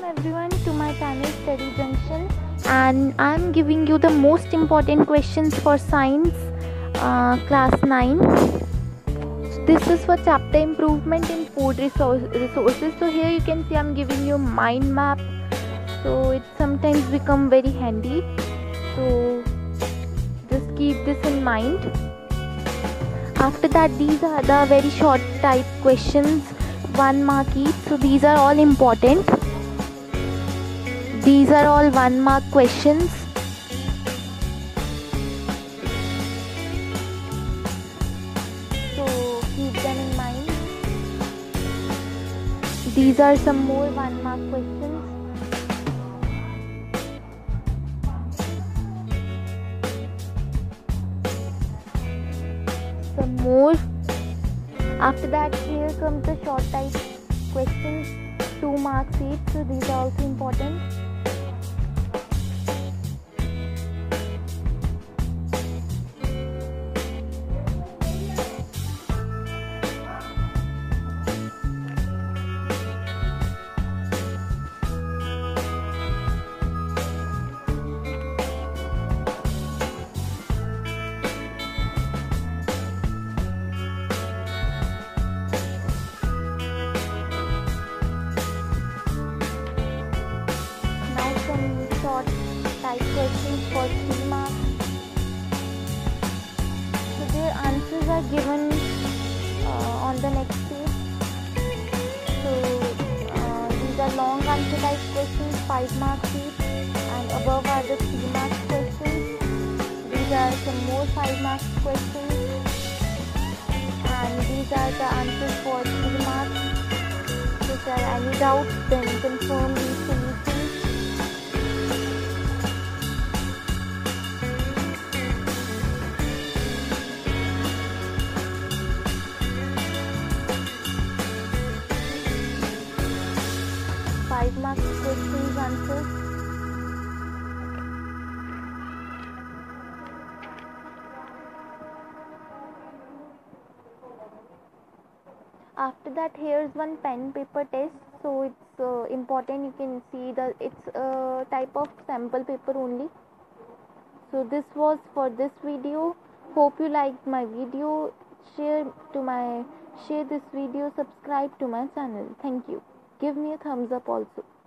Welcome everyone to my channel Study Junction, and I am giving you the most important questions for science class 9. This is for chapter improvement in food resources. So here you can see I am giving you mind map, so it sometimes become very handy, so just keep this in mind. After that, these are the very short type questions, 1 mark each. So these are all important. These are all 1 mark questions. So keep them in mind. These are some more 1 mark questions. Some more. After that, here comes the short type questions, 2 marks each, so these are also important. Type questions for 3 marks. So their answers are given on the next page. So these are long answer type questions, 5 marks each, and above are the 3 mark questions. These are some more 5 mark questions, and these are the answers for 3 marks. So if there are any doubts, then confirm these solutions. Mark questions answers. After that, here's one pen paper test. So it's important. You can see that it's a type of sample paper only. So this was for this video. Hope you liked my video. Share this video. Subscribe to my channel. Thank you. Give me a thumbs up also.